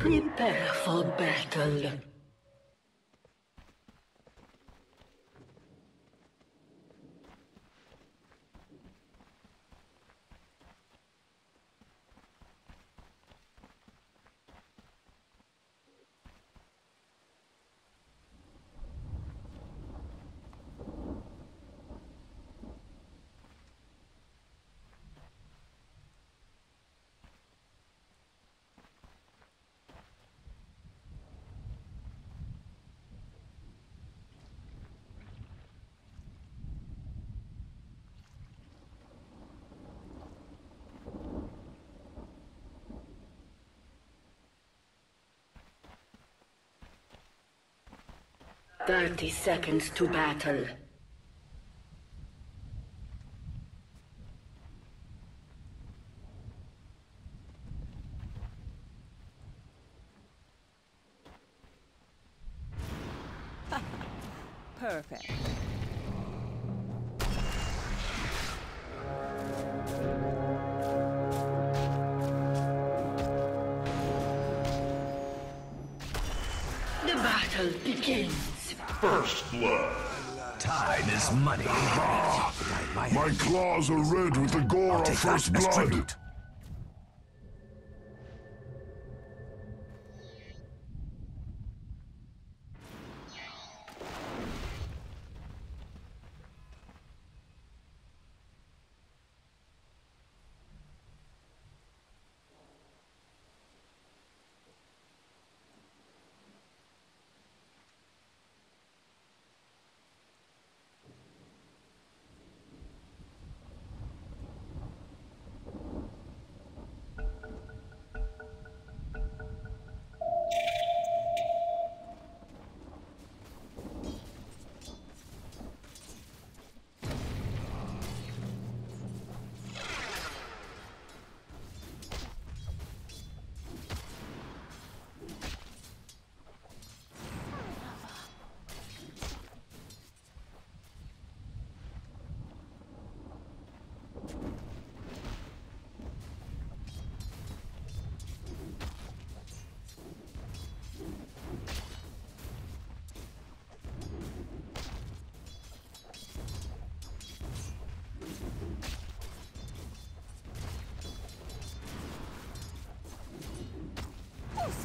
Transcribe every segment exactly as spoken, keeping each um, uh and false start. Prepare for battle. Thirty seconds to battle. Perfect. The battle begins. First blood. Time is money. Ah, my claws are red with the gore of first blood.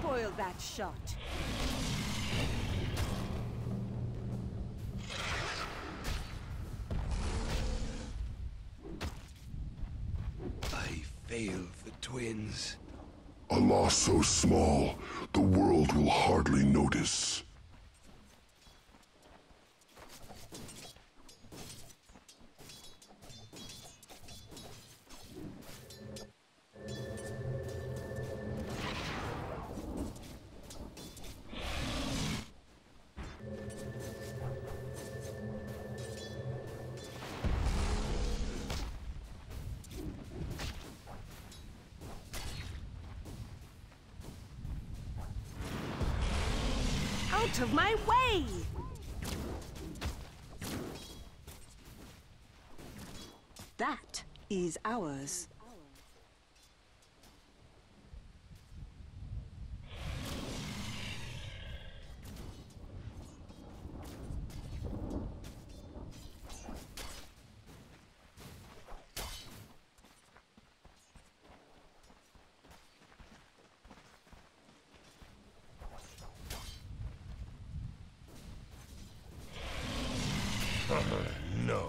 Spoil that shot. I failed the twins. A loss so small, the world will hardly notice. Out of my way! That is ours. No.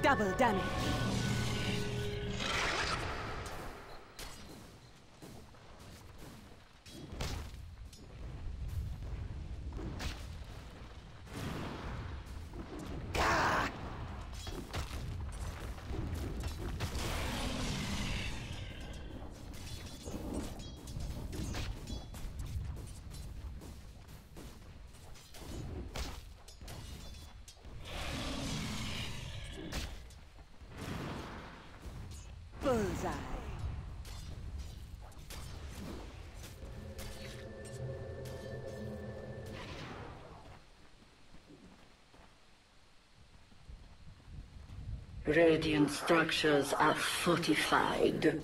Double damage. Radiant structures are fortified.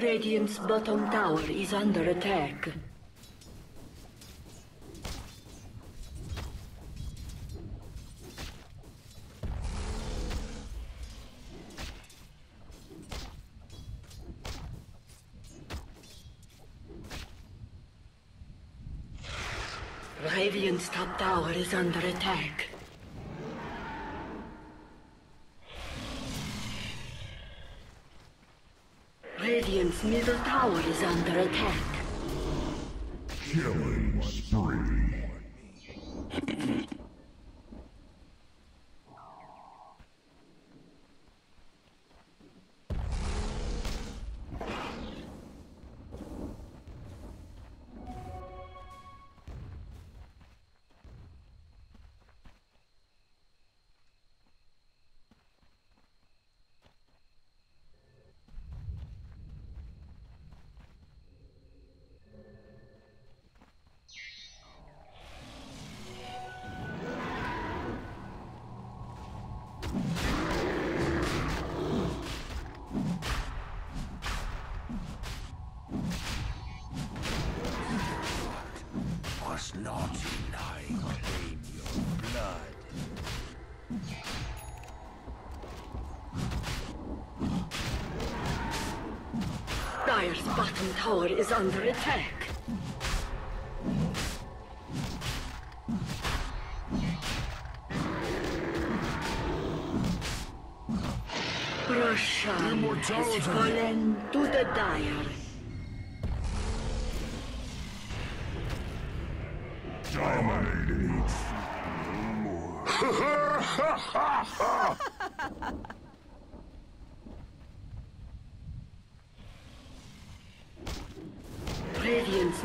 Radiant's bottom tower is under attack. Radiant's top tower is under attack. Radiant's middle tower is under attack. Killing spree. Dire's bottom tower is under attack. Roshan has fallen to the Dire. Dominating. Radiant's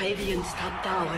Radiant's top tower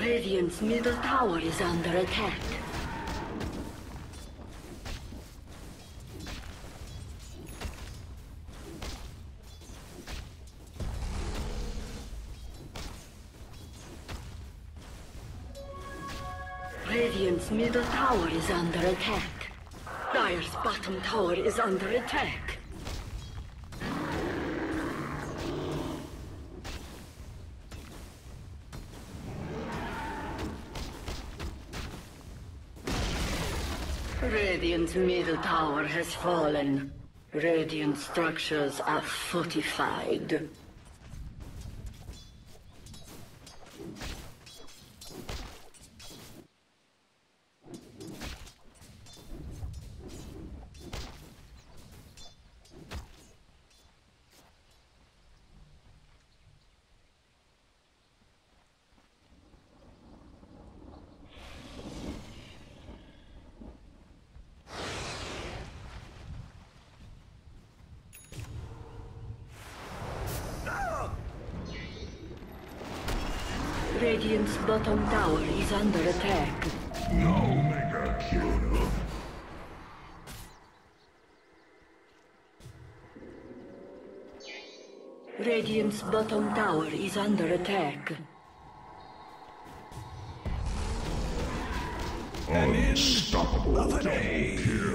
Radiant's middle tower is under attack. Radiant's middle tower is under attack. Dire's bottom tower is under attack. Radiant's middle tower has fallen. Radiant structures are fortified. Radiant's bottom tower is under attack. No mega kill. Radiant's bottom tower is under attack. Unstoppable double kill.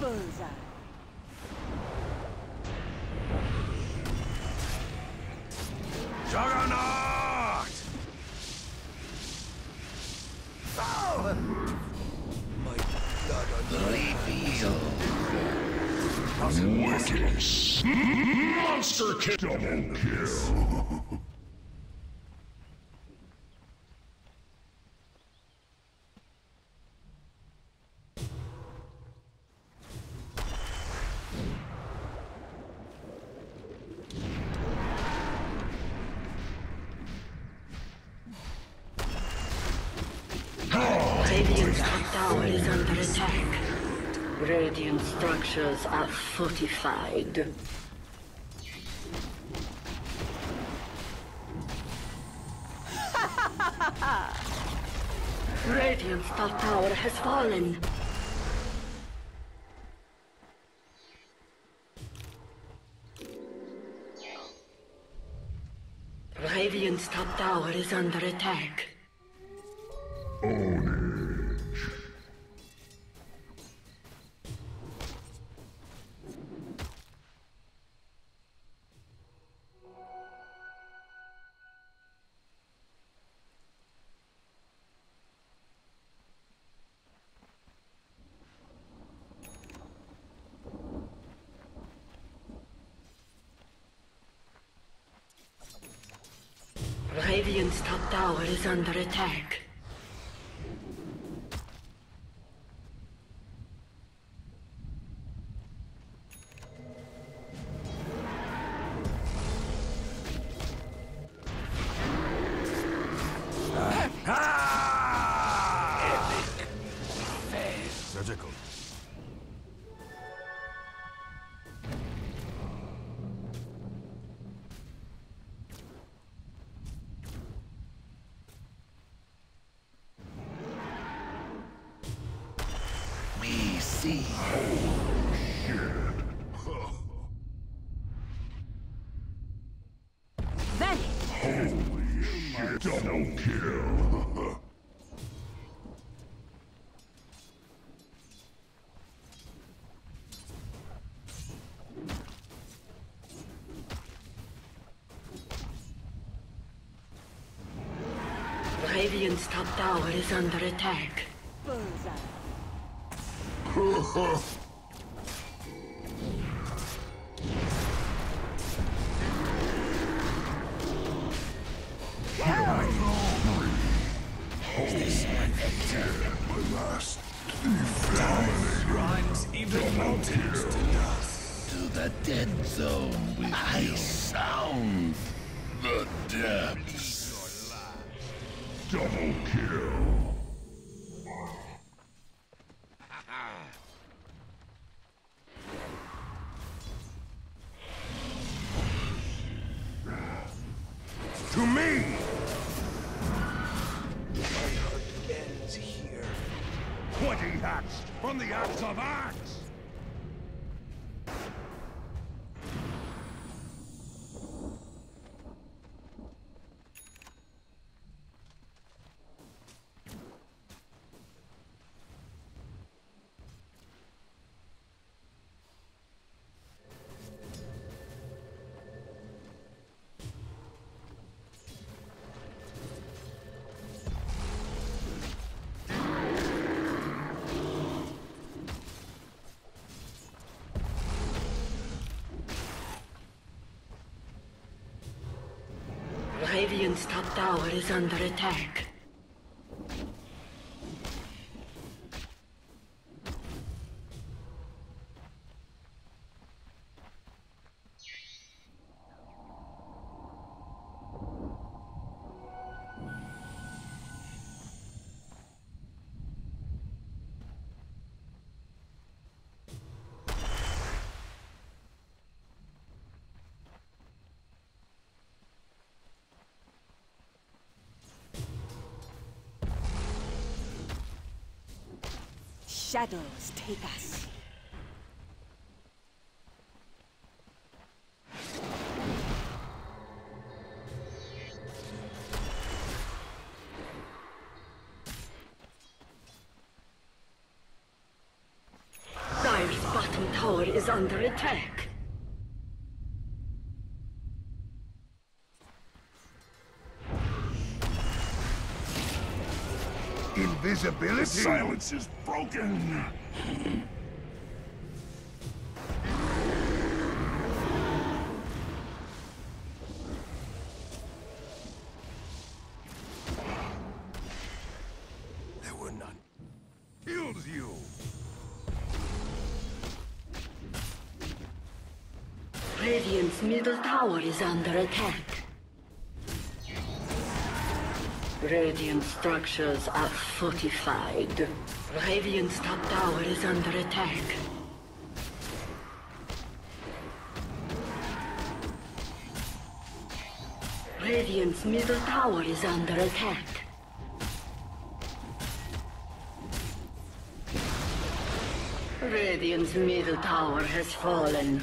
Bullseye. Juggernaut! My wickedness. Monster kill. Double kill. Radiant structures are fortified. Radiant's top tower has fallen. Radiant's top tower is under attack. Radiant's top tower is under attack. Uh, ah! Epic. Fair. Surgical. Oh, shit. Vanish. Holy shit, double kill. Radiant's top tower is under attack. Bullseye. the dead zone with I you. I sound the depths. Double kill. To me! My hunt ends here. Twenty hacks from the axe of axe! Radiant's top tower is under attack. Shadows take us. Dire's bottom tower is under attack. Invisibility? The silence is broken! There were none. Kills you! Radiant's middle tower is under attack. Radiant structures are fortified. Radiant's top tower is under attack. Radiant's middle tower is under attack. Radiant's middle tower has fallen.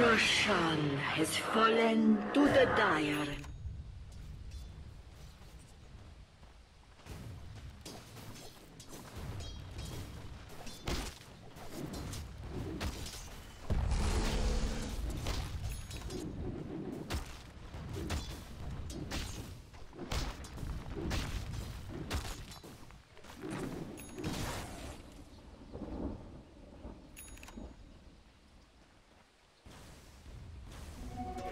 Roshan has fallen to the Dire.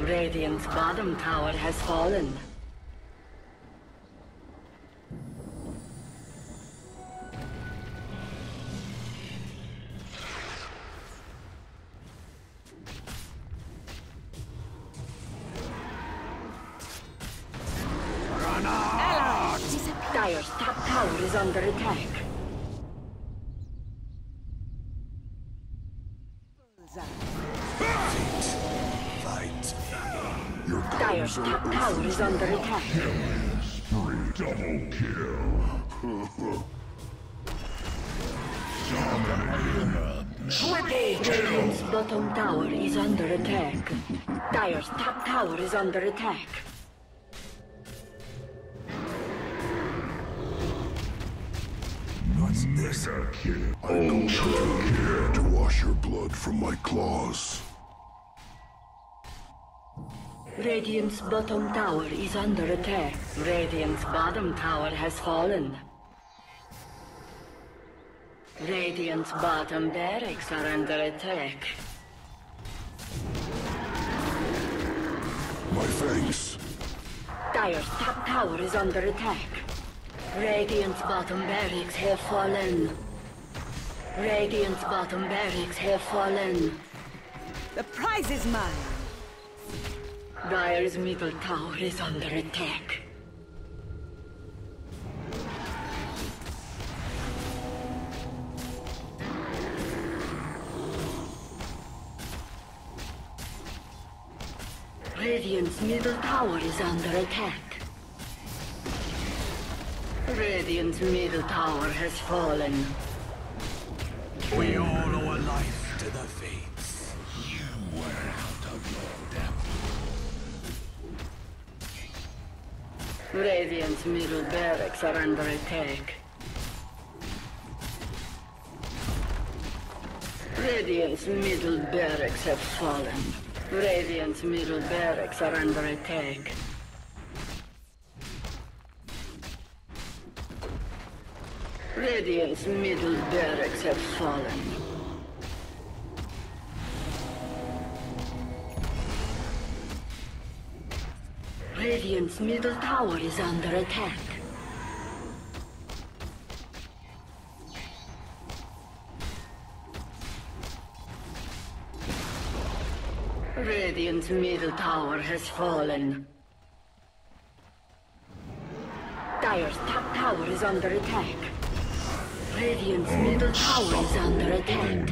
Radiant's bottom tower has fallen. Rana! Hello. Empire's top tower is under attack. Fight! Fight! Your Empire's top tower is under attack. Killing spree, double kill. Triple kill! Bottom tower is under attack. Dire's top tower is under attack. What's this? Mega kill. I don't care to wash your blood from my claws. Radiant's bottom tower is under attack. Radiant's bottom tower has fallen. Radiant's bottom barracks are under attack. My fangs. Dire's top tower is under attack. Radiant's bottom barracks have fallen. Radiant's bottom barracks have fallen. The prize is mine. Dire's middle tower is under attack. Radiant's middle tower is under attack. Radiant's middle tower has fallen. We all owe a life to the fates. You were out of your depth. Radiant's middle barracks are under attack. Radiant's middle barracks have fallen. Radiant's middle barracks are under attack. Radiant's middle barracks have fallen. Radiant's middle tower is under attack. Radiant's middle tower has fallen. Dire's top tower is under attack. Radiant's middle tower is under attack.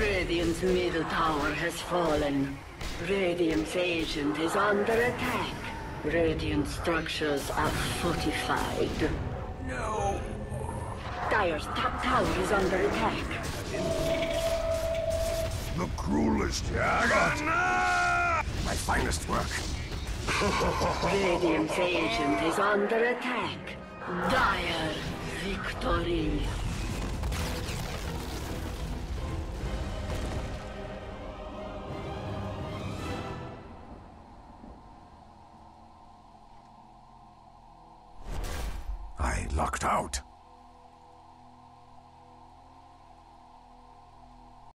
Radiant's middle tower has fallen. Radiant's agent is under attack. Radiant structures are fortified. No. Dire's top tower is under attack. The cruelest Jagger! My finest work. Radiant's agent is under attack. Dire victory. Locked out.